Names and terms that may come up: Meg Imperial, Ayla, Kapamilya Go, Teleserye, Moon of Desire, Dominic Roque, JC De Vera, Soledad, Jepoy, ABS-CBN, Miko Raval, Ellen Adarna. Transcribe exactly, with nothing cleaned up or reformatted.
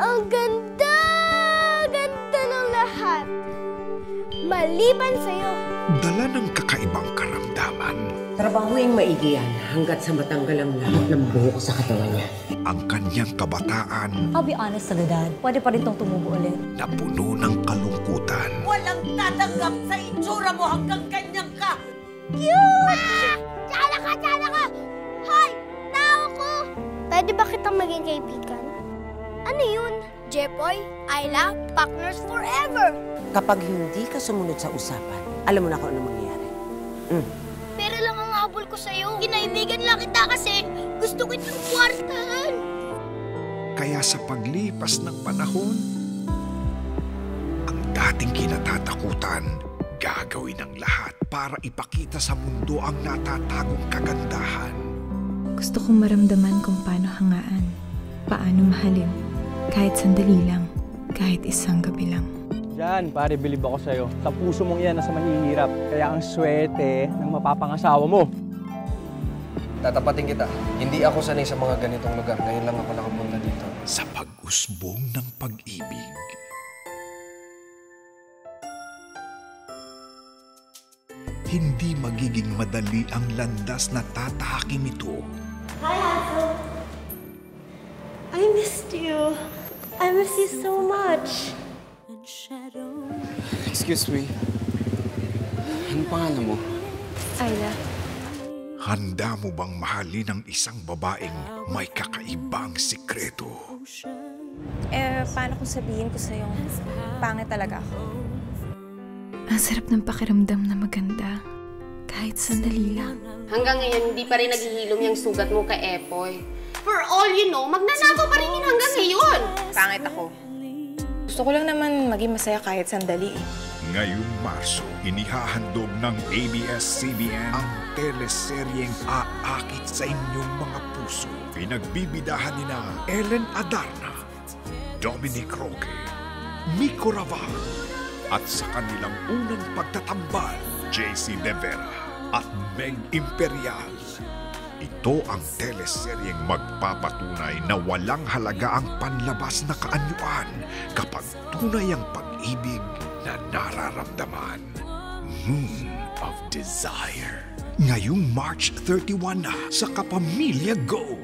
Ang ganda! Ganda ng lahat! Maliban sa'yo! Dala ng kakaibang karamdaman. Trabahuing maigi yan hanggat sa matanggal ang lahat ng buhok sa katawan niya. Ang kanyang kabataan... I'll be honest, Soledad. Pwede pa rin itong tumubo ulit. Napuno ng kalungkutan. Walang tatanggap sa itsura mo hanggang ganyan ka! Cute! Tiyala ka! Tiyala ka! Hoy! Tao ko! Pwede ba kitang maging kaibigan? Ano yun? Jepoy, Ayla, partners forever! Kapag hindi ka sumunod sa usapan, alam mo na kung ano mangyayari. Mm. Pero lang ang habol ko sa'yo. Kinaibigan lang kita kasi gusto ko itong kwartahan. Kaya sa paglipas ng panahon, ang dating kinatatakutan, gagawin ang lahat para ipakita sa mundo ang natatagong kagandahan. Gusto kong maramdaman kung paano hangaan, paano mahalin. Kahit sandali lang, kahit isang gabi lang. Diyan, pare, bilib ako sa'yo. Sa puso mong yan, nasa mahihirap. Kaya ang swerte ng mapapangasawa mo. Tatapatin kita. Hindi ako sanay sa mga ganitong lugar. Ngayon lang ako nakapunta dito. Sa pag-usbong ng pag-ibig. Hindi magiging madali ang landas na tatahakin ito. Hi, Hazel. I missed you. I miss you so much. Excuse me. Ano pangalan mo? Ayla. Handa mo bang mahalin ang isang babaeng may kakaibang sikreto? Eh, paano kung sabihin ko sa'yo? Pangit talaga ako. Ang sarap ng pakiramdam na maganda. Kahit sandali lang. Hanggang ngayon, hindi pa rin naghihilom yung sugat mo kay Epoy. For all you know, magnanakaw pa rin yun hanggang ngayon. Pangit ako. Gusto ko lang naman maging masaya kahit sandali. Ngayong Marso, inihahandog ng A B S C B N ang teleseryeng aakit sa inyong mga puso. Pinagbibidahan ni na Ellen Adarna, Dominic Roque, Miko Raval, at sa kanilang unang pagtatambal, J C De Vera at Meg Imperial. Ito ang teleseryeng magpapatunay na walang halaga ang panlabas na kaanyuan kapag tunay ang pag-ibig na nararamdaman. Moon of Desire. Ngayong March thirty-one na sa Kapamilya Go!